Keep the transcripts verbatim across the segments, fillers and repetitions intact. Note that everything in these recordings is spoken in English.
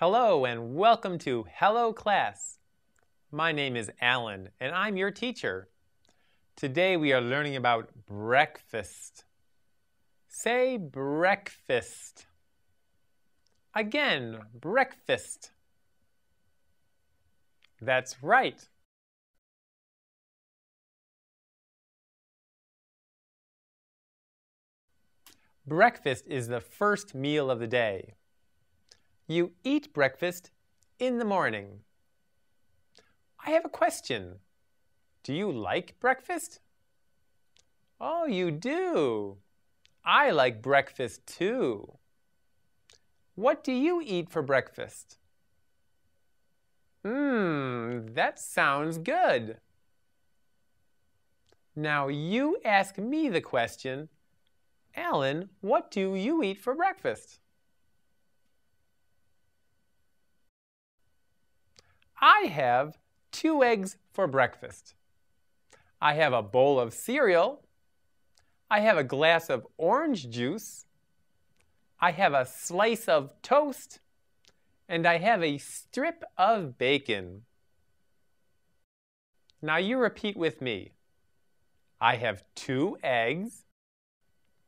Hello and welcome to Hello Class. My name is Alan and I'm your teacher. Today we are learning about breakfast. Say breakfast. Again, breakfast. That's right. Breakfast is the first meal of the day. You eat breakfast in the morning. I have a question. Do you like breakfast? Oh, you do. I like breakfast too. What do you eat for breakfast? Mmm, that sounds good. Now you ask me the question, Alan, what do you eat for breakfast? I have two eggs for breakfast. I have a bowl of cereal. I have a glass of orange juice. I have a slice of toast. And I have a strip of bacon. Now you repeat with me. I have two eggs.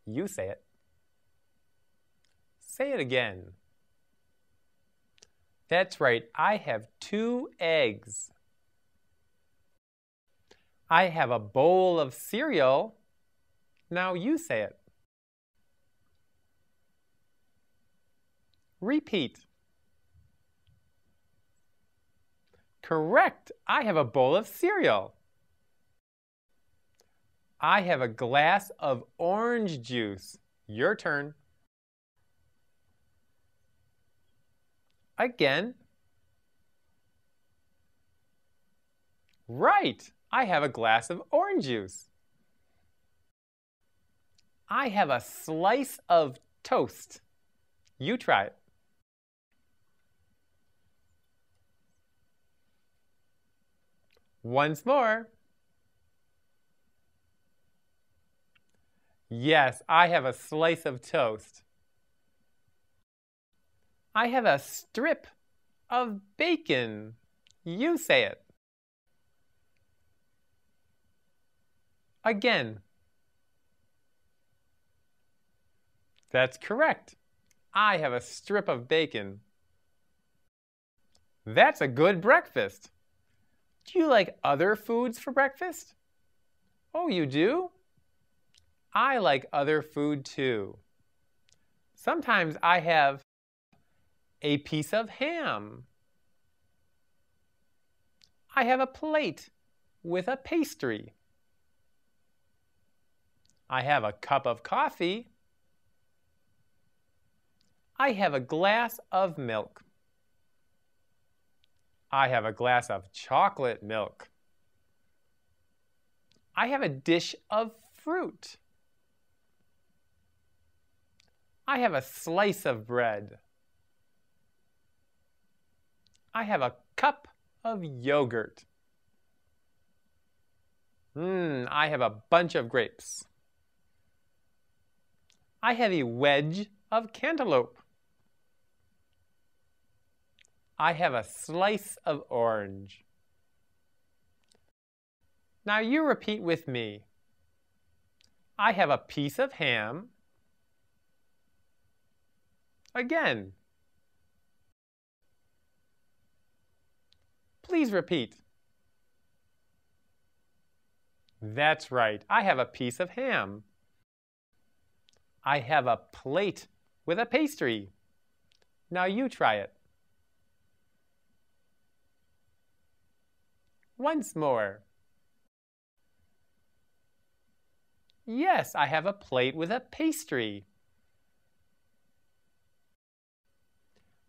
You say it. Say it again. That's right, I have two eggs. I have a bowl of cereal. Now you say it. Repeat. Correct, I have a bowl of cereal. I have a glass of orange juice. Your turn. Again. Right, I have a glass of orange juice. I have a slice of toast. You try it. Once more. Yes, I have a slice of toast. I have a strip of bacon. You say it. Again. That's correct. I have a strip of bacon. That's a good breakfast. Do you like other foods for breakfast? Oh, you do? I like other food too. Sometimes I have a piece of ham. I have a plate with a pastry. I have a cup of coffee. I have a glass of milk. I have a glass of chocolate milk. I have a dish of fruit. I have a slice of bread. I have a cup of yogurt. Mmm, I have a bunch of grapes. I have a wedge of cantaloupe. I have a slice of orange. Now you repeat with me. I have a piece of ham. Again. Please repeat. That's right. I have a piece of ham. I have a plate with a pastry. Now you try it. Once more. Yes, I have a plate with a pastry.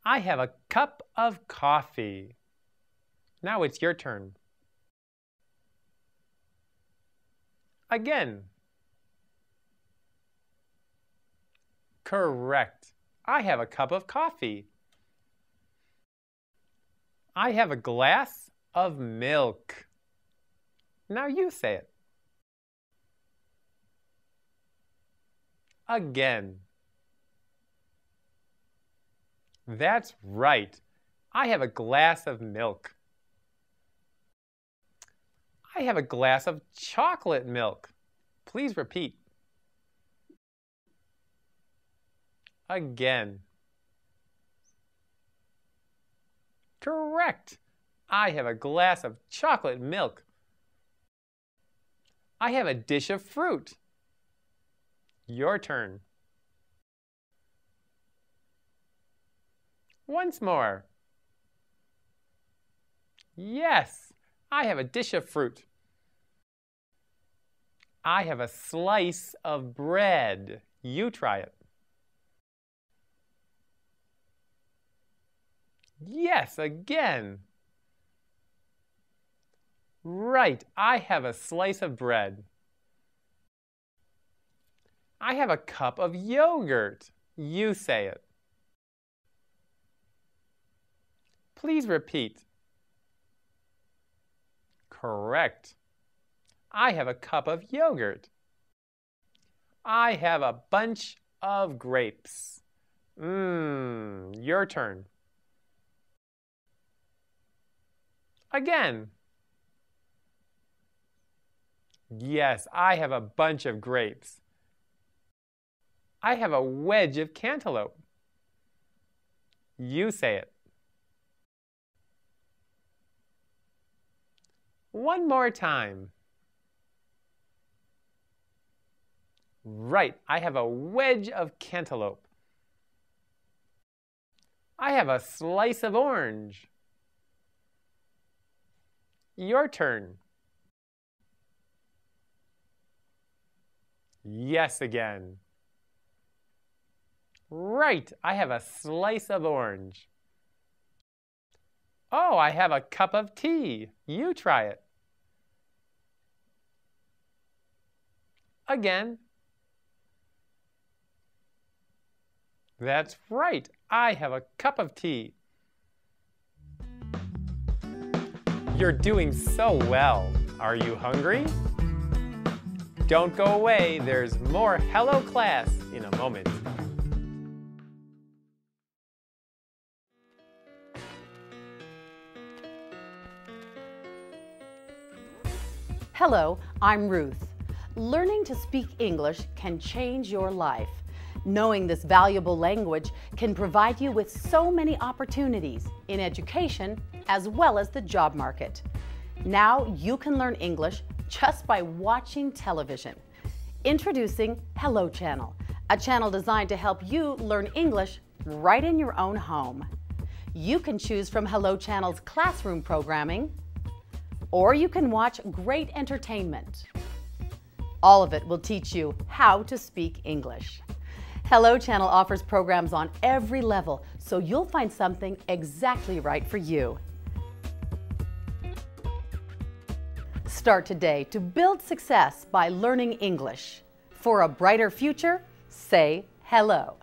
I have a cup of coffee. Now it's your turn. Again. Correct. I have a cup of coffee. I have a glass of milk. Now you say it. Again. That's right. I have a glass of milk. I have a glass of chocolate milk. Please repeat. Again. Correct. I have a glass of chocolate milk. I have a dish of fruit. Your turn. Once more. Yes, I have a dish of fruit. I have a slice of bread. You try it. Yes, again. Right, I have a slice of bread. I have a cup of yogurt. You say it. Please repeat. Correct. I have a cup of yogurt. I have a bunch of grapes. Mmm, your turn. Again. Yes, I have a bunch of grapes. I have a wedge of cantaloupe. You say it. One more time. Right, I have a wedge of cantaloupe. I have a slice of orange. Your turn. Yes, again. Right, I have a slice of orange. Oh, I have a cup of tea. You try it. Again. That's right. I have a cup of tea. You're doing so well. Are you hungry? Don't go away. There's more Hello Class in a moment. Hello, I'm Ruth. Learning to speak English can change your life. Knowing this valuable language can provide you with so many opportunities in education as well as the job market. Now you can learn English just by watching television. Introducing Hello Channel, a channel designed to help you learn English right in your own home. You can choose from Hello Channel's classroom programming, or you can watch great entertainment. All of it will teach you how to speak English. Hello Channel offers programs on every level, so you'll find something exactly right for you. Start today to build success by learning English. For a brighter future, say hello.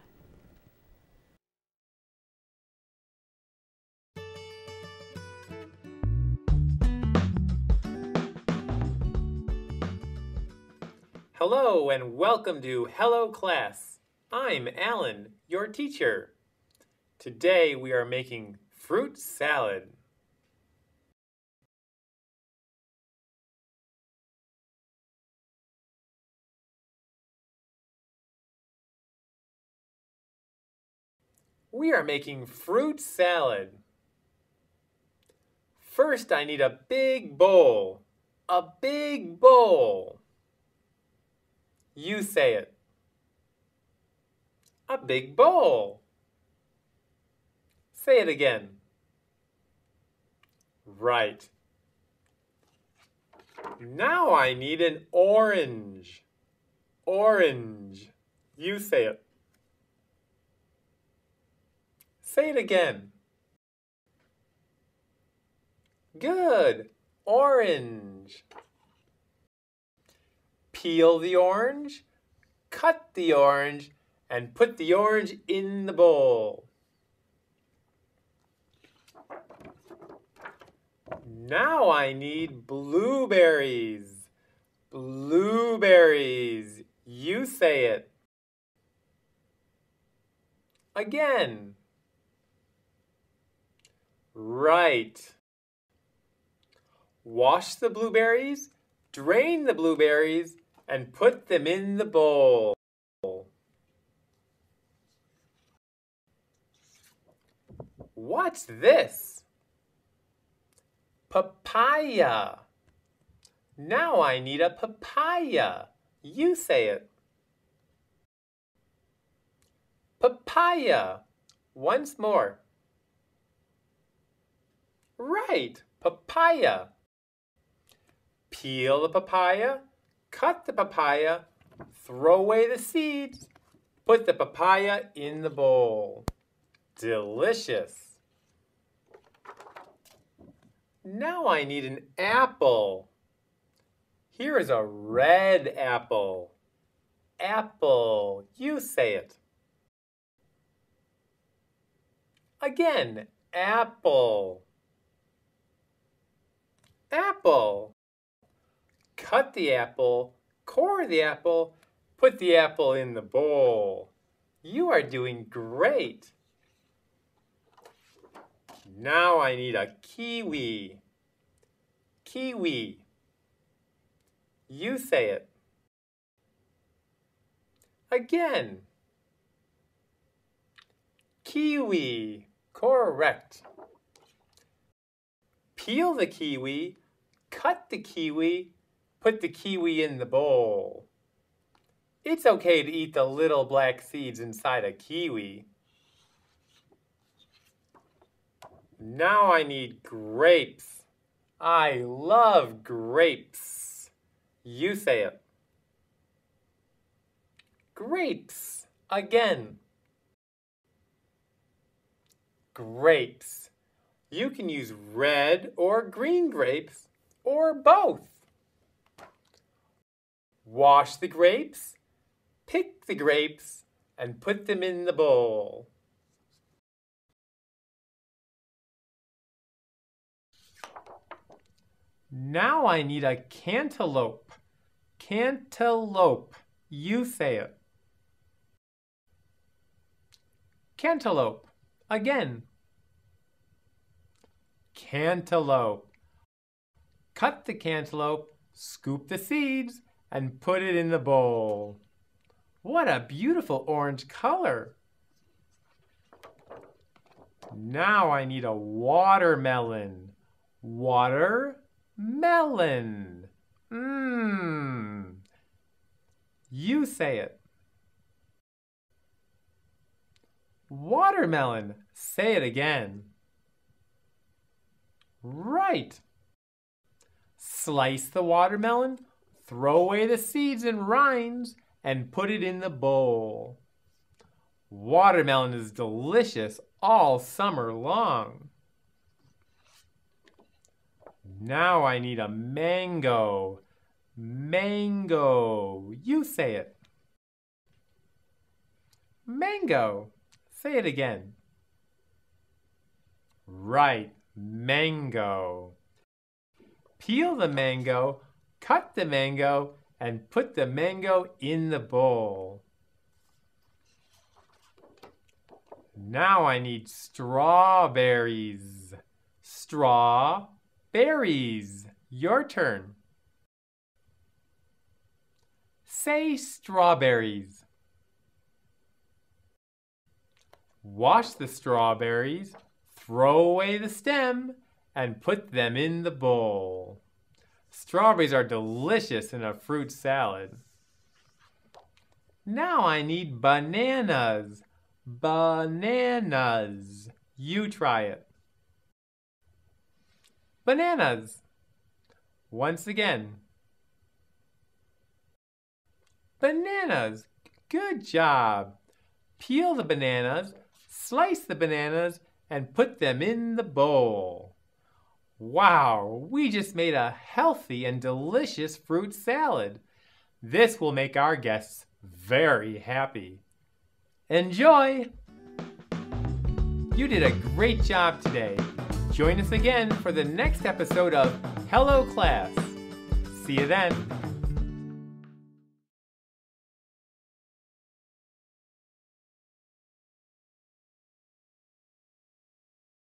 Hello and welcome to Hello Class. I'm Alan, your teacher. Today we are making fruit salad. We are making fruit salad. First, I need a big bowl. A big bowl. You say it. A big bowl. Say it again. Right. Now I need an orange. Orange. You say it. Say it again. Good. Orange. Peel the orange, cut the orange, and put the orange in the bowl. Now I need blueberries. Blueberries. You say it. Again. Right. Wash the blueberries, drain the blueberries, and put them in the bowl. What's this? Papaya. Now I need a papaya. You say it. Papaya. Once more. Right, papaya. Peel the papaya, cut the papaya, throw away the seeds, put the papaya in the bowl. Delicious. Now I need an apple. Here is a red apple. Apple. You say it. Again, apple. Apple. Cut the apple, core the apple, put the apple in the bowl. You are doing great. Now I need a kiwi. Kiwi. You say it. Again. Kiwi. Correct. Peel the kiwi, cut the kiwi, put the kiwi in the bowl. It's okay to eat the little black seeds inside a kiwi. Now I need grapes. I love grapes. You say it. Grapes. Again. Grapes. You can use red or green grapes or both. Wash the grapes, pick the grapes, and put them in the bowl. Now I need a cantaloupe. Cantaloupe. You say it. Cantaloupe. Again. Cantaloupe. Cut the cantaloupe, scoop the seeds, and put it in the bowl. What a beautiful orange color. Now I need a watermelon. Watermelon. Melon. Mmm. You say it. Watermelon. Say it again. Right. Slice the watermelon, throw away the seeds and rinds, and put it in the bowl. Watermelon is delicious all summer long. Now I need a mango. Mango. You say it. Mango. Say it again. Right. Mango. Peel the mango, cut the mango, and put the mango in the bowl. Now I need strawberries. Straw. Berries. Your turn. Say strawberries. Wash the strawberries, throw away the stem, and put them in the bowl. Strawberries are delicious in a fruit salad. Now I need bananas. Bananas. You try it. Bananas. Once again. Bananas. Good job. Peel the bananas, slice the bananas, and put them in the bowl. Wow, we just made a healthy and delicious fruit salad. This will make our guests very happy. Enjoy! You did a great job today. Join us again for the next episode of Hello Class. See you then.